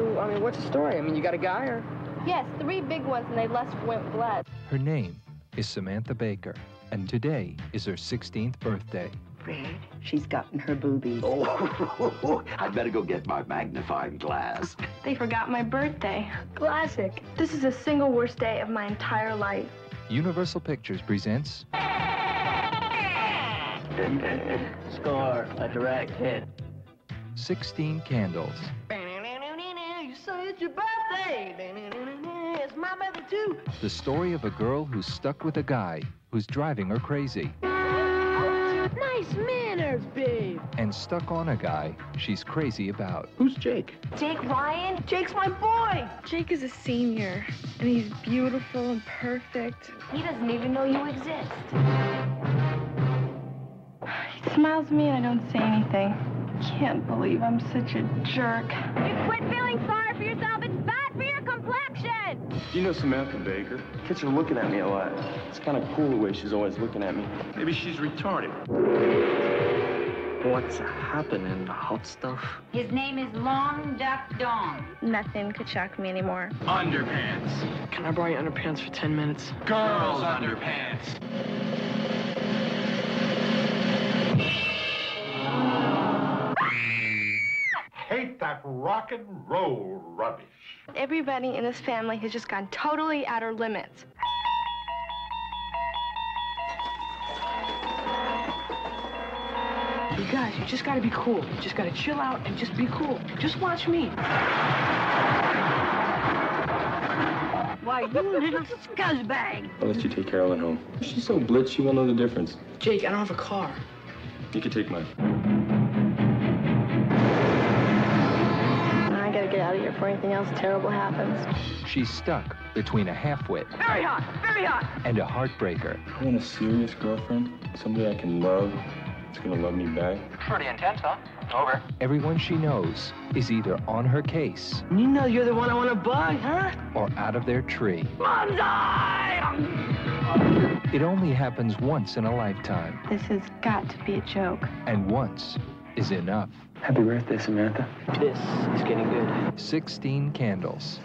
So, I mean, what's the story? I mean, you got a guy or? Yes, 3 big ones, and they left went blood. Her name is Samantha Baker, and today is her 16th birthday. Fred, she's gotten her boobies. Oh, I'd better go get my magnifying glass. They forgot my birthday. Classic. This is the single worst day of my entire life. Universal Pictures presents... Score, a direct hit. 16 Candles. You say it's your birthday. It's my birthday, too. The story of a girl who's stuck with a guy who's driving her crazy. Nice manners, babe. And stuck on a guy she's crazy about. Who's Jake? Jake Ryan. Jake's my boy. Jake is a senior, and he's beautiful and perfect. He doesn't even know you exist. He smiles at me and I don't say anything. Can't believe I'm such a jerk. You quit feeling sorry for yourself. It's bad for your complexion. You know Samantha Baker? Kids are looking at me a lot. It's kind of cool the way she's always looking at me. Maybe she's retarded. What's happening? Hot stuff? His name is Long Duk Dong. Nothing could shock me anymore. Underpants. Can I borrow your underpants for 10 minutes? Girls' underpants. Hate that rock and roll rubbish. Everybody in this family has just gone totally out of limits. You guys, you just gotta be cool. You just gotta chill out and just be cool. Just watch me. Why, you little scuzzbag. I'll let you take Carolyn home. She's so blitzed, she won't know the difference. Jake, I don't have a car. You can take mine. Get out of here before anything else terrible happens. She's stuck between a half-wit. Very hot, and a heartbreaker. I want a serious girlfriend, somebody I can love, that's gonna love me back. Pretty intense, huh? Over. Everyone she knows is either on her case. You know you're the one I want to bug, huh? Or out of their tree. Bonsai! It only happens once in a lifetime. This has got to be a joke. And once is enough. Happy birthday, Samantha. This is getting good. 16 Candles.